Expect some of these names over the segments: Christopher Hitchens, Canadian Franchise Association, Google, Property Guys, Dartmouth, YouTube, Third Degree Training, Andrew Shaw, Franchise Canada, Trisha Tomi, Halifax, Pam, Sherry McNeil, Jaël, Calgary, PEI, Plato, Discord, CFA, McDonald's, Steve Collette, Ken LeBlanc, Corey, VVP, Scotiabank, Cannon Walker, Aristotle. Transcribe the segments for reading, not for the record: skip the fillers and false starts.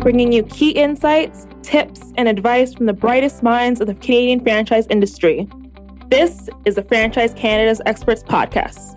bringing you key insights, tips, and advice from the brightest minds of the Canadian franchise industry. This is the Franchise Canada's Experts Podcast.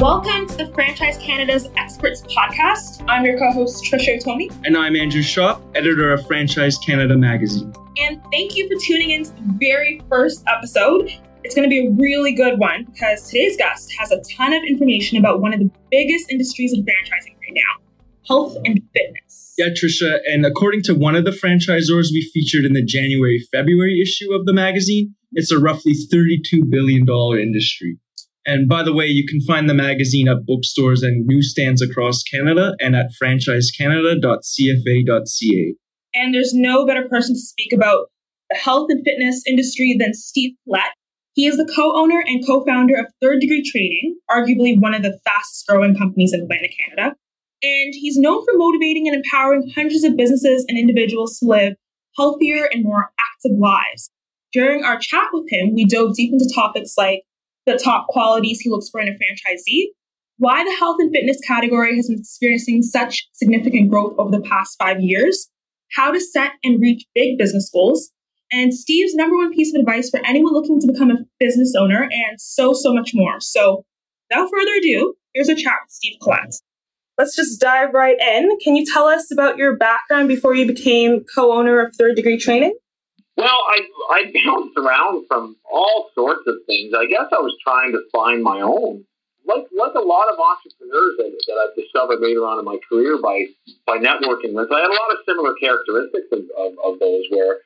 Welcome to the Franchise Canada's Experts Podcast. I'm your co-host, Trisha Tomi. And I'm Andrew Shaw, editor of Franchise Canada magazine. And thank you for tuning in to the very first episode. It's going to be a really good one because today's guest has a ton of information about one of the biggest industries in franchising right now, health and fitness. Yeah, Trisha. And according to one of the franchisors we featured in the January-February issue of the magazine, it's a roughly $32 billion industry. And by the way, you can find the magazine at bookstores and newsstands across Canada and at franchisecanada.cfa.ca. And there's no better person to speak about the health and fitness industry than Steve Collette. He is the co-owner and co-founder of Third Degree Training, arguably one of the fastest growing companies in Atlantic Canada. And he's known for motivating and empowering hundreds of businesses and individuals to live healthier and more active lives. During our chat with him, we dove deep into topics like the top qualities he looks for in a franchisee, why the health and fitness category has been experiencing such significant growth over the past 5 years, how to set and reach big business goals, and Steve's number one piece of advice for anyone looking to become a business owner, and so much more. So without further ado, here's a chat with Steve Collette. Let's just dive right in. Can you tell us about your background before you became co-owner of Third Degree Training? Well, I bounced around from all sorts of things. I guess I was trying to find my own. Like a lot of entrepreneurs that I've discovered later on in my career by networking with, I had a lot of similar characteristics of those where I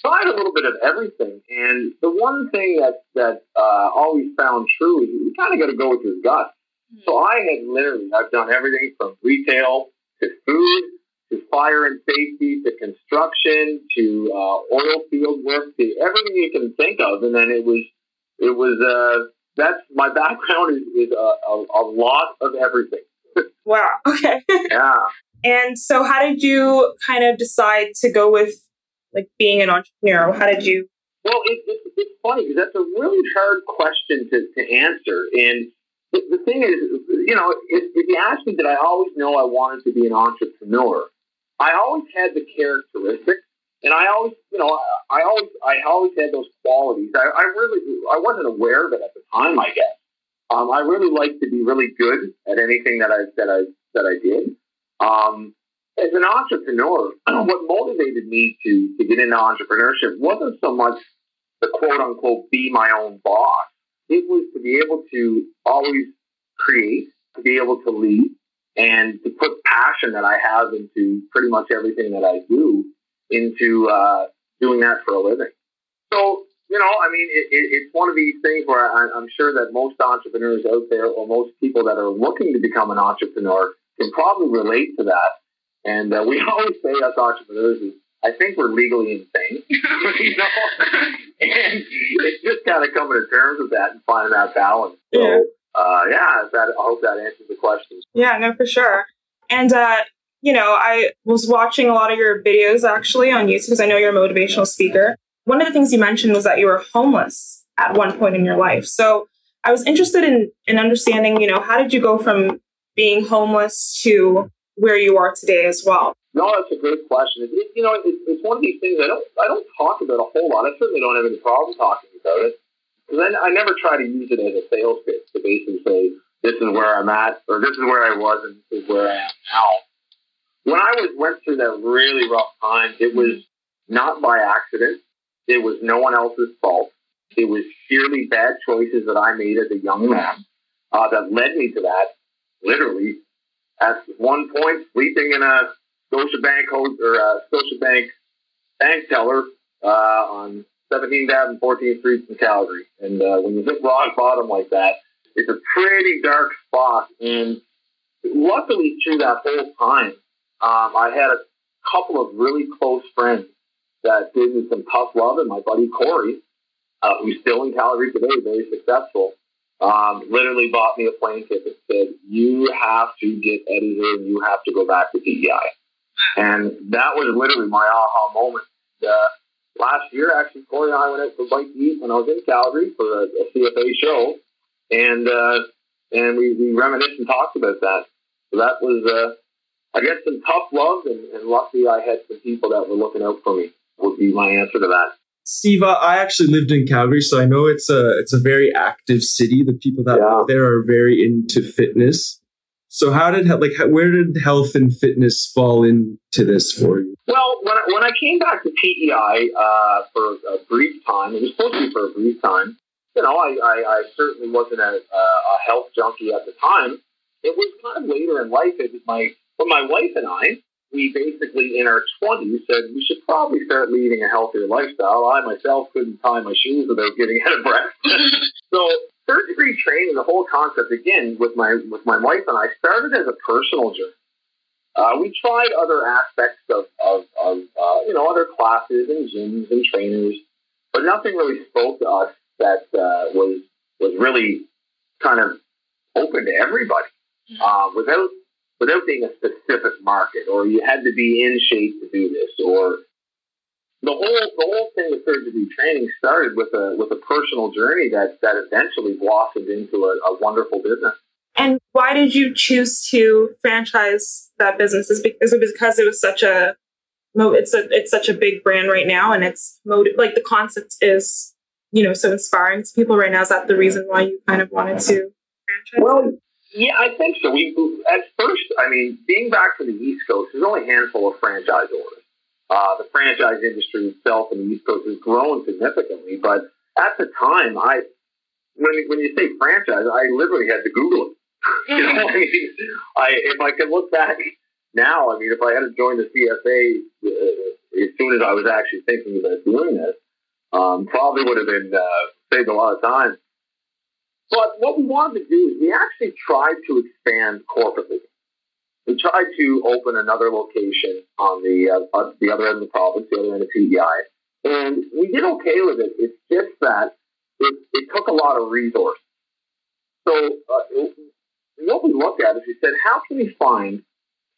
tried a little bit of everything. And the one thing that always found true is you kind of got to go with your gut. So I've done everything from retail to food, to fire and safety, to construction, to oil field work, to everything you can think of. And then it was that's my background is a lot of everything. Wow. Okay. Yeah. And so how did you kind of decide to go with like being an entrepreneur? How did you? Well, it's funny because that's a really hard question to answer. And the thing is, you know, if you ask me, did I always know I wanted to be an entrepreneur? I always had the characteristics, and I always had those qualities. I wasn't aware of it at the time, I guess. I really liked to be really good at anything that I did. As an entrepreneur, what motivated me to get into entrepreneurship wasn't so much the quote unquote be my own boss. It was to be able to always create, to be able to lead, and to put passion that I have into pretty much everything that I do into doing that for a living. So, you know, I mean, it's one of these things where I'm sure that most entrepreneurs out there or most people that are looking to become an entrepreneur can probably relate to that. And we always say us entrepreneurs is, I think we're legally insane, you know, and it's just kind of coming to terms with that and finding that balance. So, yeah. I hope that answers the question. Yeah, no, for sure. And, you know, I was watching a lot of your videos actually on YouTube because I know you're a motivational speaker. One of the things you mentioned was that you were homeless at one point in your life. So I was interested in understanding, you know, how did you go from being homeless to where you are today as well? No, that's a great question. It's one of these things I don't talk about a whole lot. I certainly don't have any problem talking about it. Because I never try to use it as a sales pitch to basically say, this is where I'm at, or this is where I was, and this is where I am now. When I went through that really rough time, it was not by accident. It was no one else's fault. It was purely bad choices that I made as a young man that led me to that, literally. At one point, sleeping in a Scotiabank bank teller on 17th Ave and 14th Street in Calgary. And when you hit rock bottom like that, it's a pretty dark spot. And luckily, through that whole time, I had a couple of really close friends that did me some tough love. And my buddy Corey, who's still in Calgary today, very successful, literally bought me a plane ticket and said, you have to get out of here and you have to go back to PEI. And that was literally my aha moment. last year, actually, Corey and I went out for a bite to eat when I was in Calgary for a CFA show, and we reminisced and talked about that. So that was, I guess, some tough love, and luckily I had some people that were looking out for me, would be my answer to that. Steve, I actually lived in Calgary, so I know it's a very active city. The people that live there are very into fitness. So how did where did health and fitness fall into this for you? Well, when I came back to PEI for a brief time, it was supposed to be for a brief time. You know, I certainly wasn't a health junkie at the time. It was kind of later in life. It was my wife and I. We basically, in our 20s, said we should probably start leading a healthier lifestyle. I myself couldn't tie my shoes without getting out of breath. So, third degree training, the whole concept, again, with my wife and I, started as a personal journey. We tried other aspects of other classes and gyms and trainers, but nothing really spoke to us that was really kind of open to everybody without being a specific market, or you had to be in shape to do this, or the whole thing with third degree training started with a personal journey that eventually blossomed into a wonderful business. And why did you choose to franchise that business? Is it because it was such a it's such a big brand right now, and it's like the concept is so inspiring to people right now. Is that the reason why you kind of wanted to franchise? Well, yeah, I think so. At first, I mean, being back to the East Coast, there's only a handful of franchise orders. The franchise industry itself in the East Coast has grown significantly, but at the time, when you say franchise, I literally had to Google it. You know, I mean, if I could look back now, I mean, if I had to join the CFA as soon as I was actually thinking about doing this, probably would have been saved a lot of time. But what we wanted to do is we actually tried to expand corporately. We tried to open another location on the other end of the province, the other end of PEI, and we did okay with it. It's just that it took a lot of resources. So what we looked at is we said, how can we find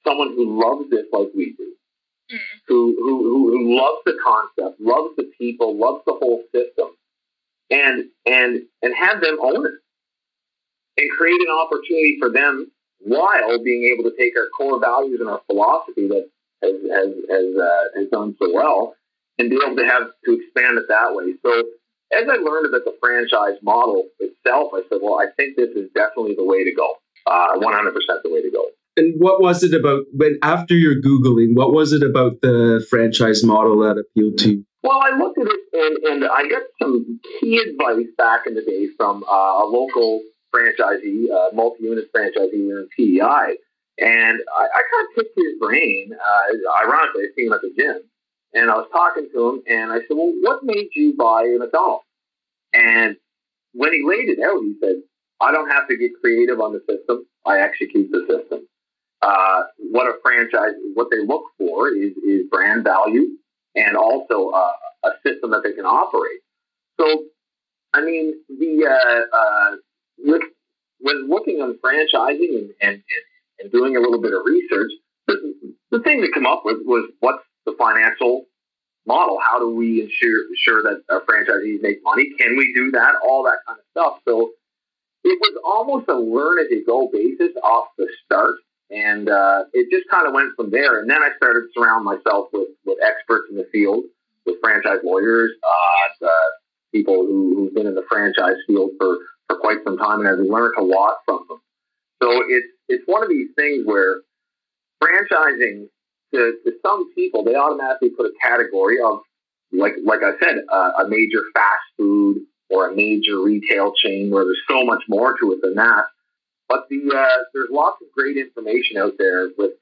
someone who loves this like we do, who loves the concept, loves the people, loves the whole system, and have them own it and create an opportunity for them while being able to take our core values and our philosophy that has done so well and be able to expand it that way. So as I learned about the franchise model itself, I said, well, I think this is definitely the way to go, 100% the way to go. And what was it about, after your Googling, what was it about the franchise model that appealed to you? Well, I looked at it and I got some key advice back in the day from a local franchisee, multi-unit franchisee here in PEI. And I kind of picked his brain. Ironically, I seen him at the gym. And I was talking to him and I said, well, what made you buy a McDonald's? And when he laid it out, he said, I don't have to get creative on the system. I execute the system. What they look for is brand value and also a system that they can operate. So, I mean, when looking on franchising and doing a little bit of research, the thing to come up with was what's the financial model? How do we ensure that our franchisees make money? Can we do that? All that kind of stuff. So it was almost a learn-as-you-go basis off the start, and it just kind of went from there. And then I started to surround myself with experts in the field, with franchise lawyers, people who've been in the franchise field for quite some time, and I've learned a lot from them. So it's one of these things where franchising, to some people, they automatically put a category of, like I said, a major fast food or a major retail chain, where there's so much more to it than that. But there's lots of great information out there with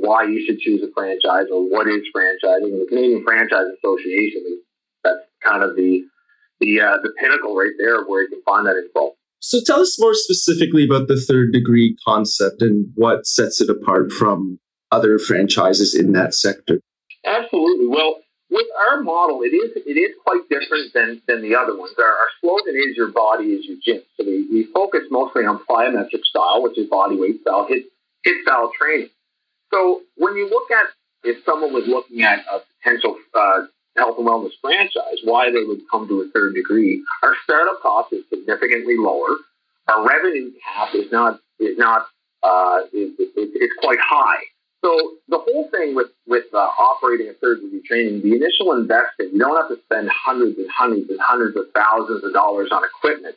why you should choose a franchise or what is franchising. And the Canadian Franchise Association is that's kind of the pinnacle right there of where you can find that info. So tell us more specifically about the third degree concept and what sets it apart from other franchises in that sector. Absolutely. Well, with our model, it is quite different than the other ones. Our slogan is your body is your gym. So we focus mostly on plyometric style, which is body weight style, hit style training. So when you look at, if someone was looking at a potential health and wellness franchise, why they would come to a third degree, our startup cost is significantly lower. Our revenue cap is quite high. So the whole thing with operating a third degree training, the initial investment, you don't have to spend hundreds and hundreds and hundreds of thousands of dollars on equipment.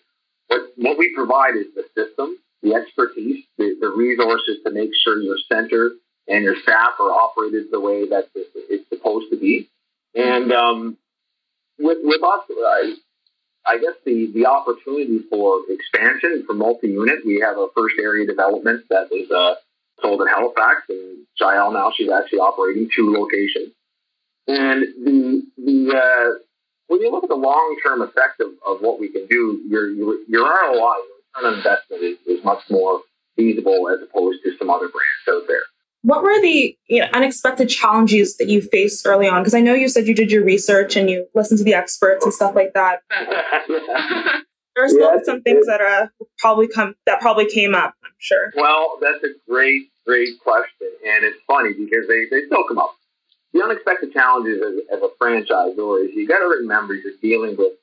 But what we provide is the system, the expertise, the resources to make sure your center and your staff are operated the way that it's supposed to be. And with us, I guess the opportunity for expansion for multi-unit, we have a first area development that is sold in Halifax, and Jaël now, she's actually operating 2 locations. And when you look at the long-term effect of what we can do, your ROI, your return on investment is much more feasible as opposed to some other brands out there. What were the unexpected challenges that you faced early on? Because I know you said you did your research and you listened to the experts and stuff like that. There's still some things that probably came up, I'm sure. Well, that's a great question, and it's funny because they still come up. The unexpected challenges as a franchisor is you got to remember you're dealing with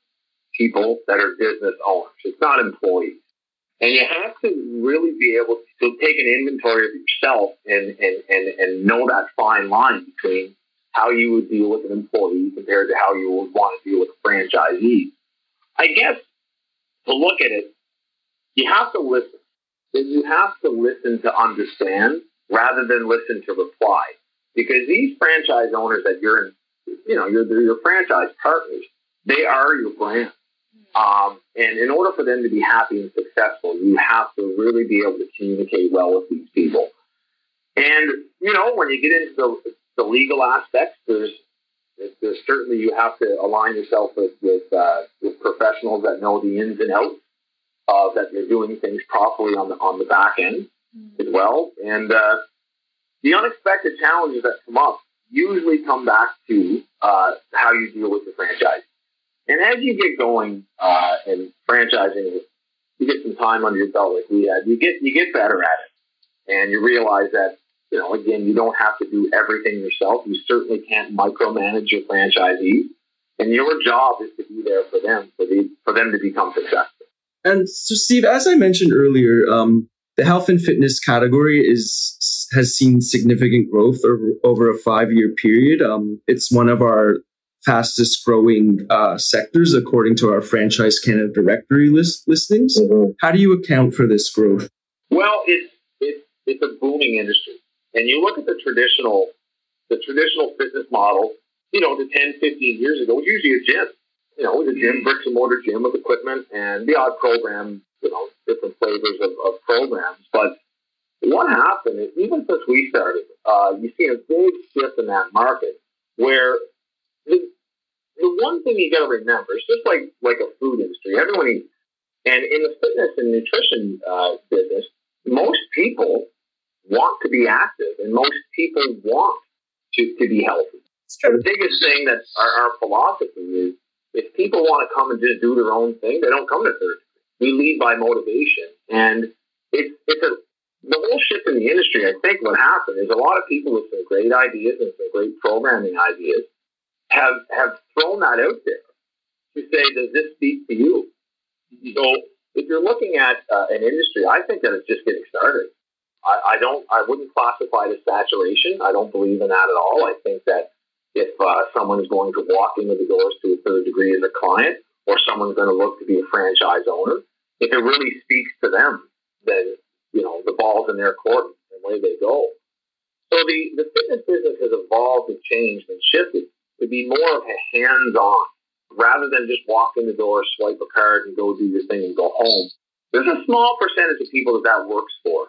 people that are business owners. It's not employees. And you have to really be able to take an inventory of yourself and know that fine line between how you would deal with an employee compared to how you would want to deal with a franchisee. I guess to look at it, you have to listen. You have to listen to understand rather than listen to reply. Because these franchise owners that you're in, your franchise partners, they are your brand. And in order for them to be happy and successful, you have to really be able to communicate well with these people. And, when you get into the legal aspects, there's certainly you have to align yourself with professionals that know the ins and outs, that they're doing things properly on the back end as well. And the unexpected challenges that come up usually come back to how you deal with the franchise. And as you get going and franchising, you get some time under your belt like we had. You get better at it, and you realize that again, you don't have to do everything yourself. You certainly can't micromanage your franchisees, and your job is to be there for them to become successful. And so, Steve, as I mentioned earlier, the health and fitness category has seen significant growth over a 5-year period. It's one of our fastest growing sectors, according to our Franchise Canada directory listings. Mm-hmm. How do you account for this growth? Well, it's a booming industry, and you look at the traditional business model. The 10, 15 years ago, it was usually a gym. It was a gym, bricks and mortar gym with equipment and the odd program. Different flavors of programs. But what happened is, even since we started, you see a big shift in that market where the one thing you got to remember is just like a food industry, everyone eats. And in the fitness and nutrition business, most people want to be active and most people want to be healthy. So the biggest thing that our philosophy is, if people want to come and just do their own thing, they don't come to third. We lead by motivation. And the whole shift in the industry, I think what happened is a lot of people with some great ideas and some great programming ideas have thrown that out there to say, does this speak to you? So if you're looking at an industry, I think that it's just getting started. I wouldn't classify it as saturation. I don't believe in that at all. I think that if someone is going to walk into the doors to a third degree as a client, or someone's going to look to be a franchise owner, if it really speaks to them, then, the ball's in their court and away they go. So the fitness business has evolved and changed and shifted to be more of a hands-on, rather than just walk in the door, swipe a card, and go do your thing and go home. There's a small percentage of people that works for.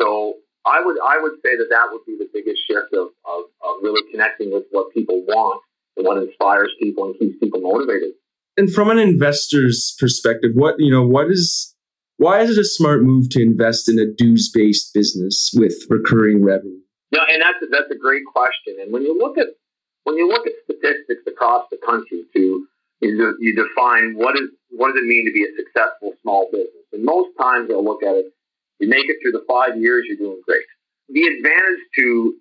So I would say that would be the biggest shift of really connecting with what people want and what inspires people and keeps people motivated. And from an investor's perspective, why is it a smart move to invest in a dues-based business with recurring revenue? Yeah, and that's a great question. And when you look at statistics across the country, you define what does it mean to be a successful small business. And most times they'll look at it, you make it through the 5 years, you're doing great. The advantage to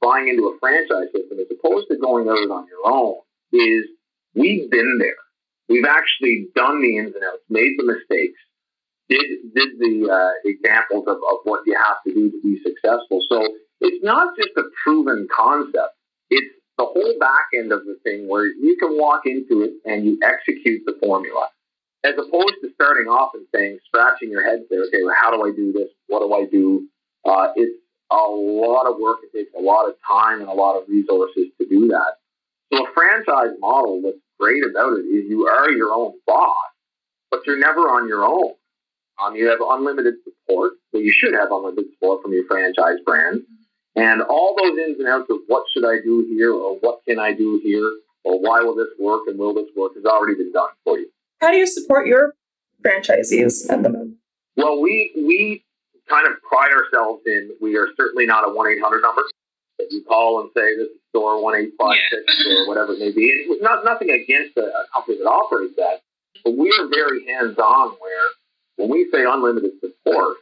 buying into a franchise system as opposed to going out on your own is we've been there. We've actually done the ins and outs, made the mistakes, did the examples of what you have to be successful. So it's not just a proven concept. It's the whole back end of the thing where you can walk into it and you execute the formula. As opposed to starting off and saying, scratching your head, say, okay, well, how do I do this? What do I do? It's a lot of work. It takes a lot of time and a lot of resources to do that. So a franchise model, what's great about it is you are your own boss, but you're never on your own. You have unlimited support, so you should have unlimited support from your franchise brand. And all those ins and outs of what should I do here or what can I do here or why will this work and will this work has already been done for you. How do you support your franchisees at the moment? Well, we kind of pride ourselves in, we are certainly not a 1-800 number that you call and say, this is store 1856 or whatever it may be. And it was nothing against a company that offers that, but we are very hands-on where when we say unlimited support,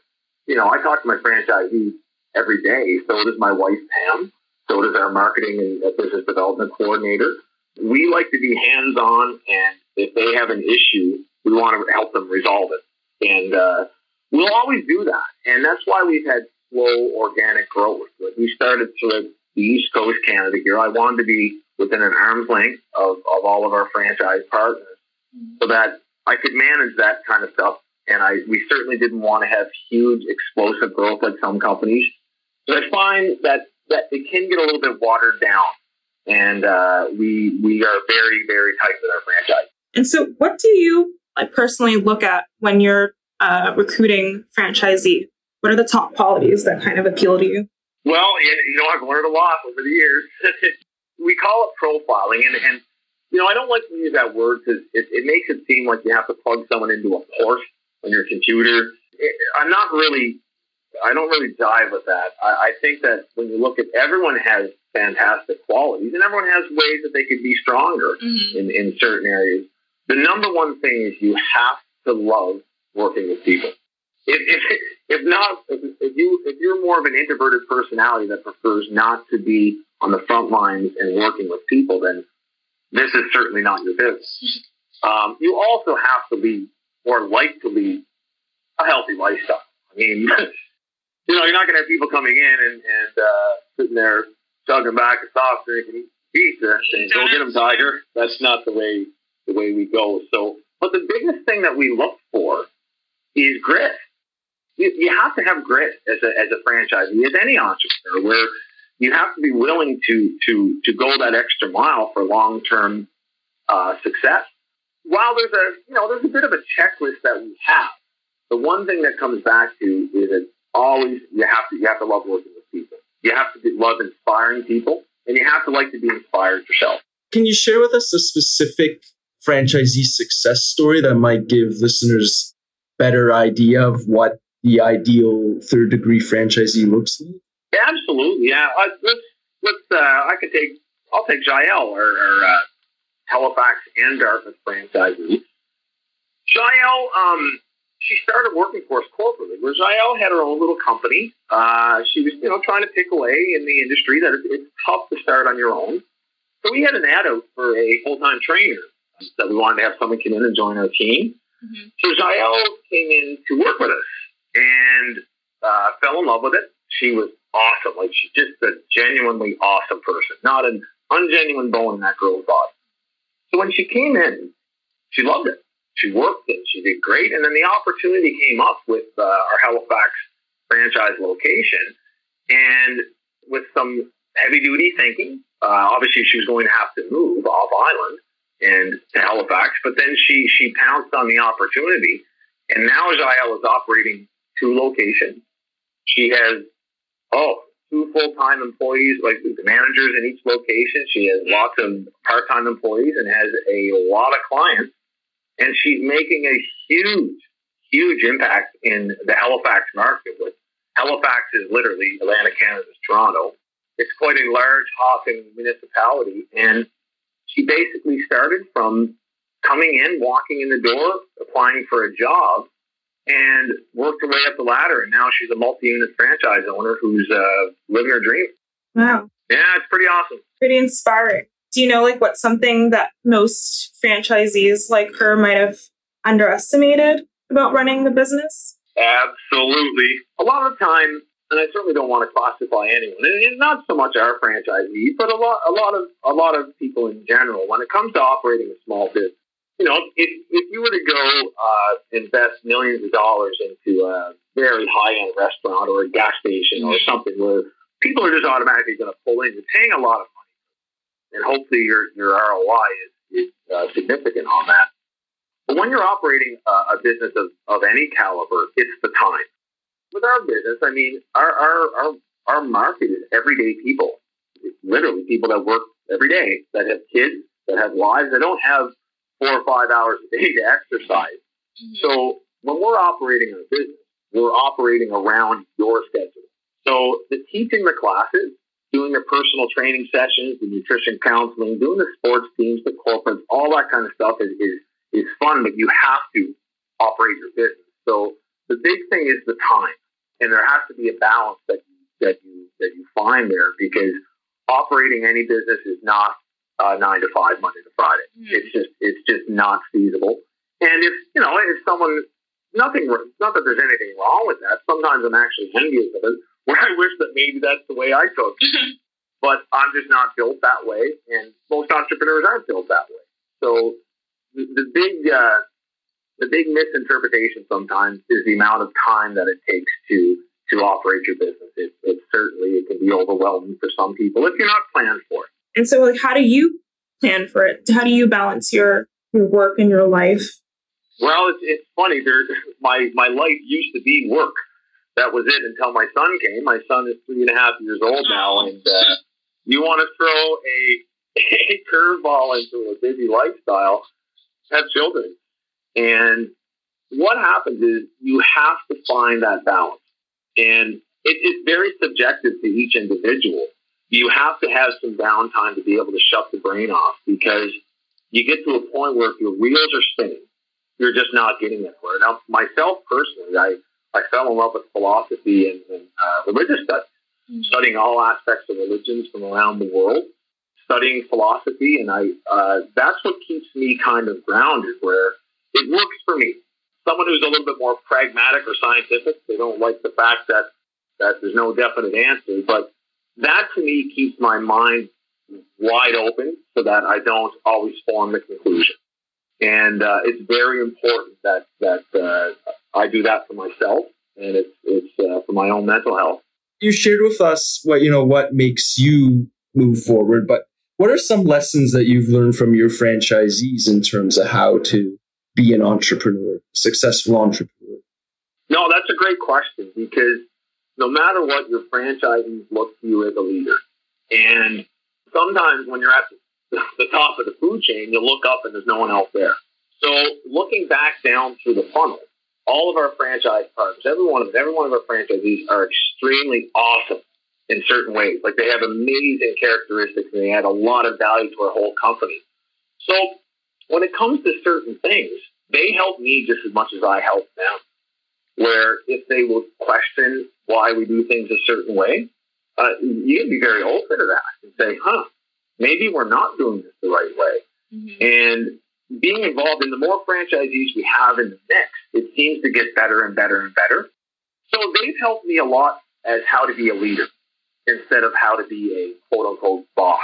you know, I talk to my franchisees every day. So does my wife, Pam. So does our marketing and business development coordinator. We like to be hands-on, and if they have an issue, we want to help them resolve it. And we'll always do that. And that's why we've had slow, organic growth. Like we started sort of the East Coast Canada here. I wanted to be within an arm's length of all of our franchise partners so that I could manage that kind of stuff. And we certainly didn't want to have huge, explosive growth like some companies. But I find that it can get a little bit watered down. And we are very, very tight with our franchise. And so what do you personally look at when you're recruiting franchisee? What are the top qualities that kind of appeal to you? Well, you know, I've learned a lot over the years. We call it profiling. And you know, I don't like to use that word because it makes it seem like you have to plug someone into a horse on your computer. I don't really dive with that. I think that when you look at everyone has fantastic qualities and everyone has ways that they could be stronger in certain areas. The number one thing is you have to love working with people. If you're more of an introverted personality that prefers not to be on the front lines and working with people, then this is certainly not your business. You also have to lead or like to lead a healthy lifestyle. I mean, you know, you're not going to have people coming in and sitting there chugging back a soft drink and pizza and go get them, Tiger. That's not the way we go. So, but the biggest thing that we look for is grit. You have to have grit as a franchisee, as any entrepreneur, where you have to be willing to go that extra mile for long-term success. While there's a bit of a checklist that we have. The one thing that comes back to is it's always you have to love working with people. You have to love inspiring people, and you have to like to be inspired yourself. Can you share with us a specific franchisee success story that might give listeners better idea of what the ideal third degree franchisee looks like? Absolutely, yeah. I'll take Jaël or Halifax and Dartmouth franchisees. Jaël, she started working for us corporately, where Jaël had her own little company. She was, you know, trying to pick away in the industry that it's tough to start on your own. So we had an ad out for a full-time trainer that we wanted to have someone come in and join our team. Mm-hmm. So Jaël came in to work with us and fell in love with it. She was awesome. Like, she's just a genuinely awesome person, not an ungenuine bone in that girl's body. So when she came in, she loved it. She worked it. She did great. And then the opportunity came up with our Halifax franchise location. And with some heavy-duty thinking, obviously she was going to have to move off-island and to Halifax. But then she pounced on the opportunity. And now Jaël is operating 2 locations. She has, 2 full-time employees, like the managers in each location. She has lots of part-time employees and has a lot of clients. And she's making a huge, huge impact in the Halifax market. Halifax is literally Atlantic Canada's Toronto. It's quite a large hopping municipality. And she basically started from coming in, walking in the door, applying for a job, and worked her way up the ladder. And now she's a multi-unit franchise owner who's living her dream. Wow. Yeah, it's pretty awesome. Pretty inspiring. Do you know like what's something that most franchisees like her might have underestimated about running the business? Absolutely. A lot of the time, and I certainly don't want to classify anyone, and not so much our franchisees, but a lot of people in general, when it comes to operating a small business, you know, if you were to go invest millions of dollars into a very high-end restaurant or a gas station or something where people are just automatically going to pull in, you're paying a lot of money, and hopefully your ROI is significant on that. But when you're operating a business of any caliber, it's the time. With our business, I mean, our market is everyday people. It's literally people that work every day, that have kids, that have lives, that don't have 4 or 5 hours a day to exercise. Mm-hmm. So when we're operating a business, we're operating around your schedule. So the teaching the classes, doing the personal training sessions, the nutrition counseling, doing the sports teams, the corporates, all that kind of stuff is fun, but you have to operate your business. So the big thing is the time, and there has to be a balance that you find there, because operating any business is not 9 to 5 Monday to Friday. Mm-hmm. It's just not feasible. And if someone, not that there's anything wrong with that. Sometimes I'm actually envious of it, where I wish that maybe that's the way I cook, but I'm just not built that way, and most entrepreneurs aren't built that way. So the big misinterpretation sometimes is the amount of time that it takes to operate your business. It certainly can be overwhelming for some people if you're not planned for it. And so, like, how do you plan for it? How do you balance your work and your life? Well, it's funny. My life used to be work. That was it until my son came. My son is 3.5 years old now, and you want to throw a curveball into a busy lifestyle, have children. And what happens is you have to find that balance. And it's very subjective to each individual. You have to have some downtime to be able to shut the brain off, because you get to a point where if your wheels are spinning, you're just not getting anywhere. Now, myself personally, I fell in love with philosophy and religious studies, studying all aspects of religions from around the world, studying philosophy. And that's what keeps me kind of grounded, where it works for me. Someone who's a little bit more pragmatic or scientific, they don't like the fact that there's no definite answer, but that to me keeps my mind wide open so that I don't always form the conclusion. And it's very important that I do that for myself, and it's for my own mental health. You shared with us what makes you move forward, but what are some lessons that you've learned from your franchisees in terms of how to be an entrepreneur, successful entrepreneur? No, that's a great question, because no matter what, your franchisees look to you as a leader. And sometimes when you're at the top of the food chain, you look up and there's no one else there. So looking back down through the funnel, all of our franchise partners, every one of our franchisees are extremely awesome in certain ways. Like, they have amazing characteristics and they add a lot of value to our whole company. So when it comes to certain things, they help me just as much as I help them. Where if they will question why we do things a certain way, you can be very open to that and say, maybe we're not doing this the right way. Mm-hmm. And being involved in the more franchisees we have in the mix, it seems to get better and better and better. So they've helped me a lot as how to be a leader instead of how to be a quote-unquote boss.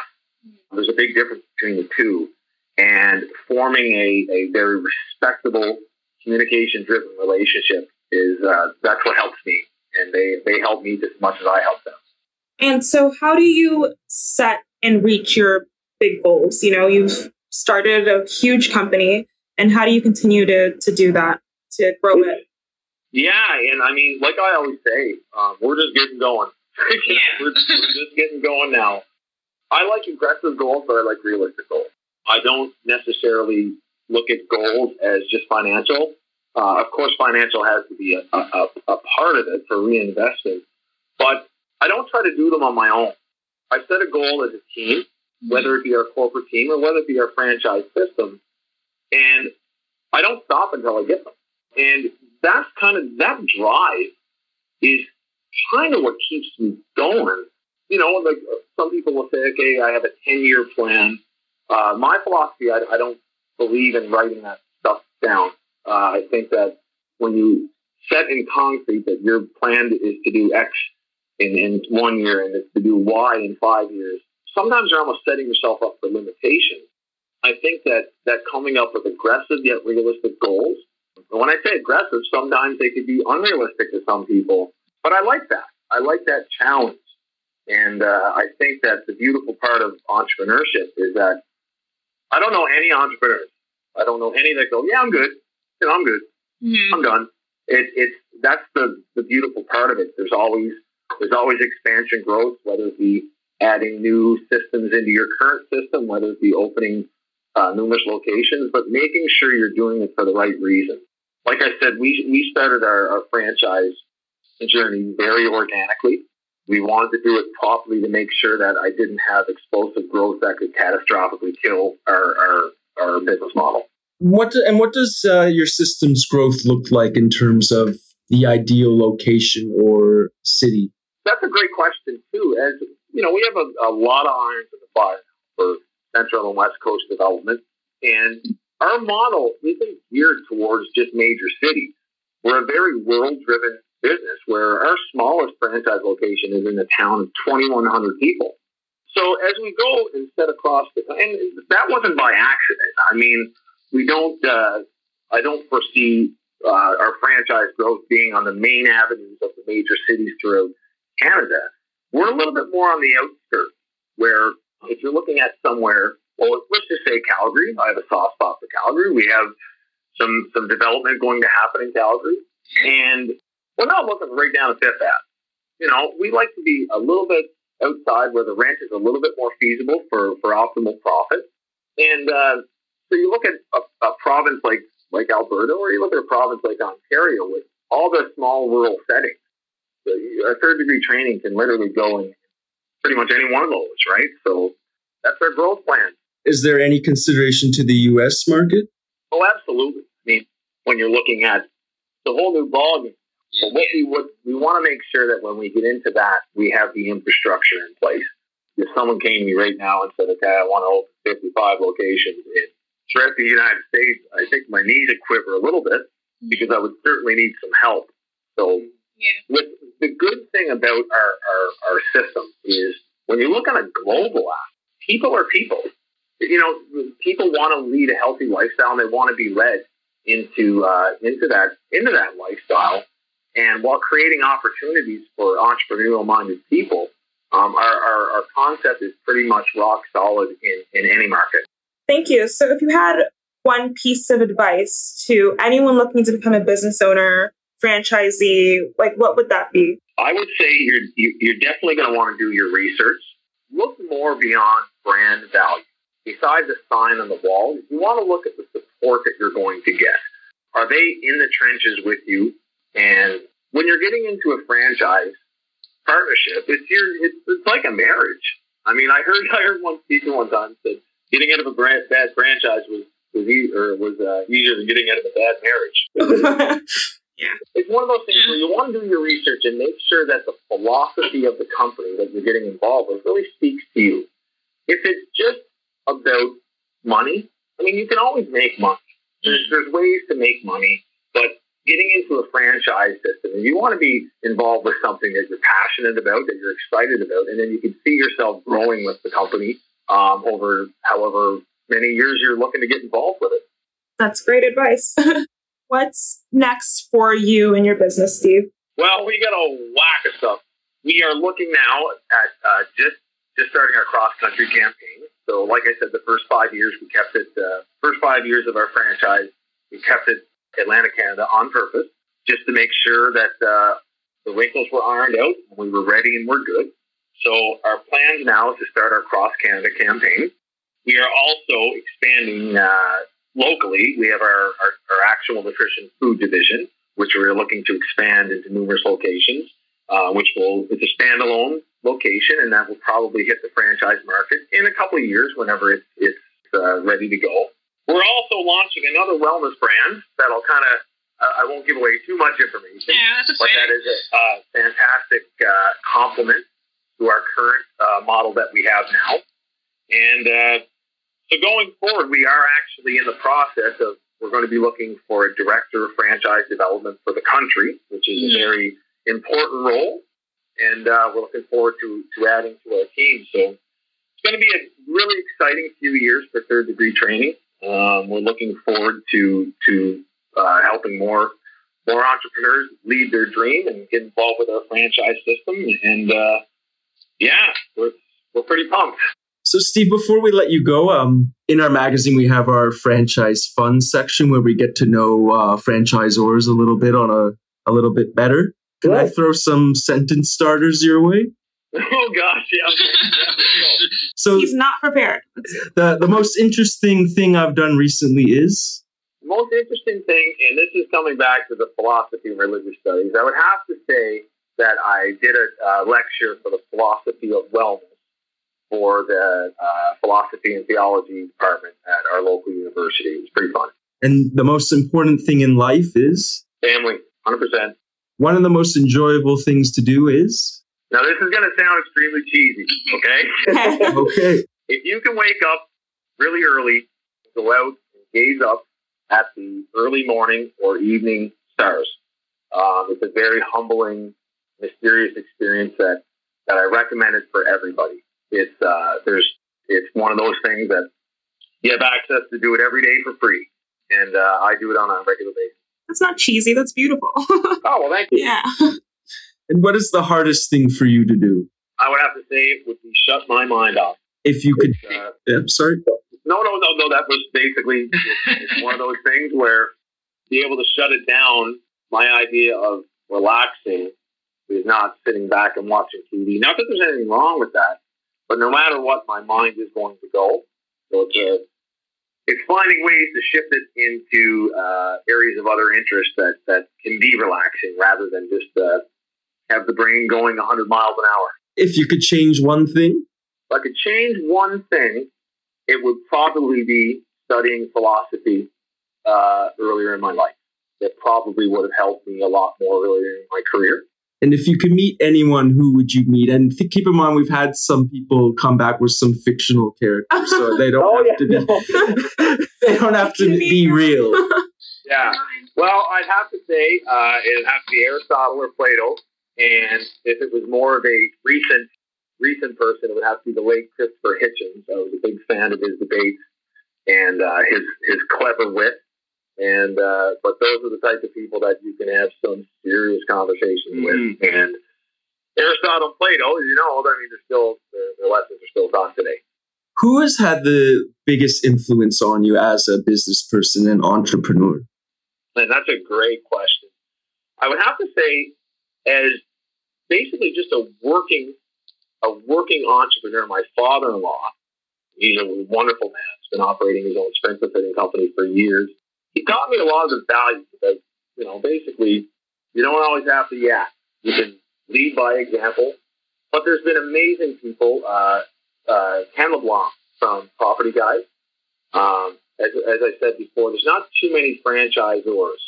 Mm-hmm. There's a big difference between the two. And forming a very respectable, communication-driven relationship that's what helps me, and they help me just as much as I help them. And so how do you set and reach your big goals? You've started a huge company, and how do you continue to do that, to grow it? Yeah, and I mean, like I always say, we're just getting going. we're just getting going now. I like aggressive goals, but I like realistic goals. I don't necessarily look at goals as just financial. Of course, financial has to be a part of it for reinvestment, but I don't try to do them on my own. I set a goal as a team, whether it be our corporate team or whether it be our franchise system, and I don't stop until I get them. And that's that drive is kind of what keeps me going. you know, like some people will say, okay, I have a 10-year plan. My philosophy, I don't believe in writing that stuff down. I think that when you set in concrete that your plan is to do X in 1 year and it's to do Y in 5 years, sometimes you're almost setting yourself up for limitations. I think that coming up with aggressive yet realistic goals, and when I say aggressive, sometimes they could be unrealistic to some people, but I like that. I like that challenge. And I think that the beautiful part of entrepreneurship is that I don't know any entrepreneurs. I don't know any that go, yeah, I'm good. You know, I'm good. Mm-hmm. I'm done. That's the beautiful part of it. There's always expansion growth, whether it be adding new systems into your current system, whether it be opening numerous locations, but making sure you're doing it for the right reason. Like I said, we started our franchise journey very organically. We wanted to do it properly to make sure that I didn't have explosive growth that could catastrophically kill our business model. What does your system's growth look like in terms of the ideal location or city? That's a great question, too. As you know, we have a lot of irons in the fire for Central and West Coast development. And our model isn't geared towards just major cities. We're a very rural-driven business where our smallest franchise location is in a town of 2,100 people. So as we go and set across the, and that wasn't by accident. I mean, we don't, I don't foresee our franchise growth being on the main avenues of the major cities throughout Canada. We're a little bit more on the outskirts where if you're looking at somewhere, well, let's just say Calgary. I have a soft spot for Calgary. We have some development going to happen in Calgary. And we're not looking right down at Fifth Ave. You know, we like to be a little bit outside where the rent is a little bit more feasible for optimal profit. And so you look at a province like Alberta, or you look at a province like Ontario with all the small rural settings. So our third degree training can literally go in pretty much any one of those, right? So that's our growth plan. Is there any consideration to the U.S. market? Oh, absolutely. I mean, when you're looking at the whole new ballgame, yeah. But we want to make sure that when we get into that, we have the infrastructure in place. If someone came to me right now and said, okay, I want to open 55 locations throughout the United States, I think my knees would quiver a little bit because I would certainly need some help. So yeah. With the good thing about our system is when you look on a global app, people are people. You know, people want to lead a healthy lifestyle and they want to be led into that lifestyle. And while creating opportunities for entrepreneurial-minded people, our concept is pretty much rock solid in any market. Thank you. So if you had one piece of advice to anyone looking to become a business owner, franchisee, like what would that be? I would say you're definitely going to want to do your research. Look more beyond brand value. Besides the sign on the wall, you want to look at the support that you're going to get. Are they in the trenches with you? And when you're getting into a franchise partnership, it's like a marriage. I mean, I heard one speaker one time said getting out of a bad franchise was easier than getting out of a bad marriage. Yeah, it's one of those things where you want to do your research and make sure that the philosophy of the company that you're getting involved with really speaks to you. If it's just about money, I mean, you can always make money. There's ways to make money, but getting into a franchise system, and you want to be involved with something that you're passionate about, that you're excited about, and then you can see yourself growing with the company over however many years you're looking to get involved with it. That's great advice. What's next for you and your business, Steve? Well, we got a whack of stuff. We are looking now at just starting our cross-country campaign. So like I said, the first 5 years of our franchise, we kept it Atlantic Canada on purpose, just to make sure that the wrinkles were ironed out and we were ready and we're good. So our plans now is to start our Cross Canada campaign. We are also expanding locally. We have our actual nutrition food division, which we're looking to expand into numerous locations, it's a standalone location, and that will probably hit the franchise market in a couple of years whenever it's ready to go. We're also launching another wellness brand that'll kind of, I won't give away too much information, yeah, that's but that is a fantastic complement to our current model that we have now. And so going forward, we are actually in the process of, we're going to be looking for a director of franchise development for the country, which is a very important role. And we're looking forward to adding to our team. So it's going to be a really exciting few years for Third Degree Training. We're looking forward to helping more entrepreneurs lead their dream and get involved with our franchise system. And yeah, we're pretty pumped. So Steve, before we let you go, in our magazine, we have our franchise fun section where we get to know franchisors a little bit a little bit better. Can I throw some sentence starters your way? Oh, gosh, yeah. So he's not prepared. The most interesting thing I've done recently is? The most interesting thing, and this is coming back to the philosophy of religious studies, I would have to say that I did a lecture for the philosophy of wellness for the philosophy and theology department at our local university. It was pretty fun. And the most important thing in life is? Family, 100%. One of the most enjoyable things to do is? Now, this is going to sound extremely cheesy, okay? Okay. If you can wake up really early, go out and gaze up at the early morning or evening stars, it's a very humbling, mysterious experience that I recommend it for everybody. It's one of those things that you have access to do it every day for free, and I do it on a regular basis. That's not cheesy. That's beautiful. Oh, well, thank you. Yeah. And what is the hardest thing for you to do? I would have to say it would be shut my mind off. If you could. Yeah, sorry. No. That was basically it's one of those things where be able to shut it down. My idea of relaxing is not sitting back and watching TV. Not that there's anything wrong with that, but no matter what, my mind is going to go. So it's finding ways to shift it into areas of other interest that can be relaxing rather than just have the brain going 100 miles an hour. If you could change one thing? If I could change one thing, it would probably be studying philosophy earlier in my life. That probably would have helped me a lot more earlier in my career. And if you could meet anyone, who would you meet? And keep in mind, we've had some people come back with some fictional characters, so they don't have to be real. Yeah. Well, I'd have to say it'd have to be Aristotle or Plato, and if it was more of a recent person, it would have to be the late Christopher Hitchens. I was a big fan of his debates and his clever wit. And but those are the type of people that you can have some serious conversations with. And Aristotle, Plato, as you know, I mean, their lessons are still gone today. Who has had the biggest influence on you as a business person and entrepreneur? And that's a great question. I would have to say, as basically just a working entrepreneur, my father-in-law, he's a wonderful man. He's been operating his own strength and fitting company for years. He taught me a lot of the values that, you know, basically, you don't always have to yak. You can lead by example. But there's been amazing people. Ken LeBlanc from Property Guys. As I said before, there's not too many franchisors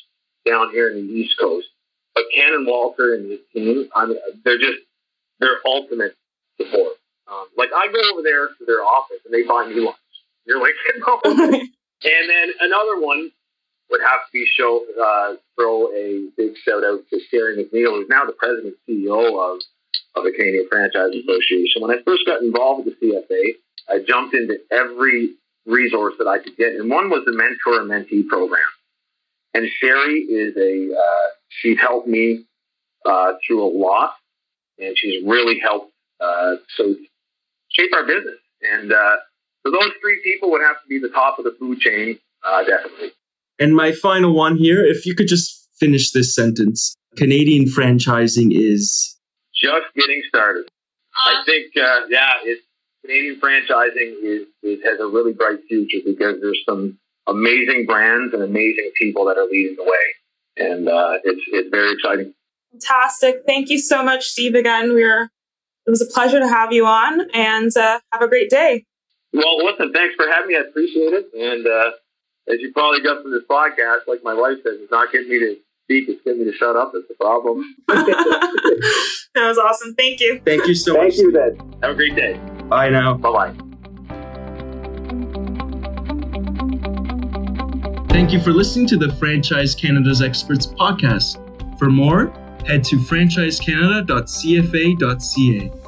down here in the East Coast. But Cannon Walker and his team, I mean, they're ultimate support. Like, I go over there to their office and they buy me lunch. You're like, no. And then another one would have to be throw a big shout out to Sherry McNeil, who's now the president and CEO of the Canadian Franchise Association. When I first got involved with the CFA, I jumped into every resource that I could get, and one was the mentor and mentee program. And Sherry is she helped me through a lot, and she's really helped shape our business. And so those three people would have to be the top of the food chain, definitely. And my final one here, if you could just finish this sentence. Canadian franchising is? Just getting started. I think, Canadian franchising has a really bright future because there's some amazing brands and amazing people that are leading the way. And it's very exciting. Fantastic. Thank you so much, Steve, again. It was a pleasure to have you on, and have a great day. Well, listen, thanks for having me. I appreciate it. And as you probably got from this podcast, like my wife says, it's not getting me to speak, it's getting me to shut up. That's the problem. That was awesome. Thank you. Thank you so much. Thank you, Dad. Have a great day. Bye now. Bye-bye. Thank you for listening to the Franchise Canada's Experts podcast. For more, head to franchisecanada.cfa.ca.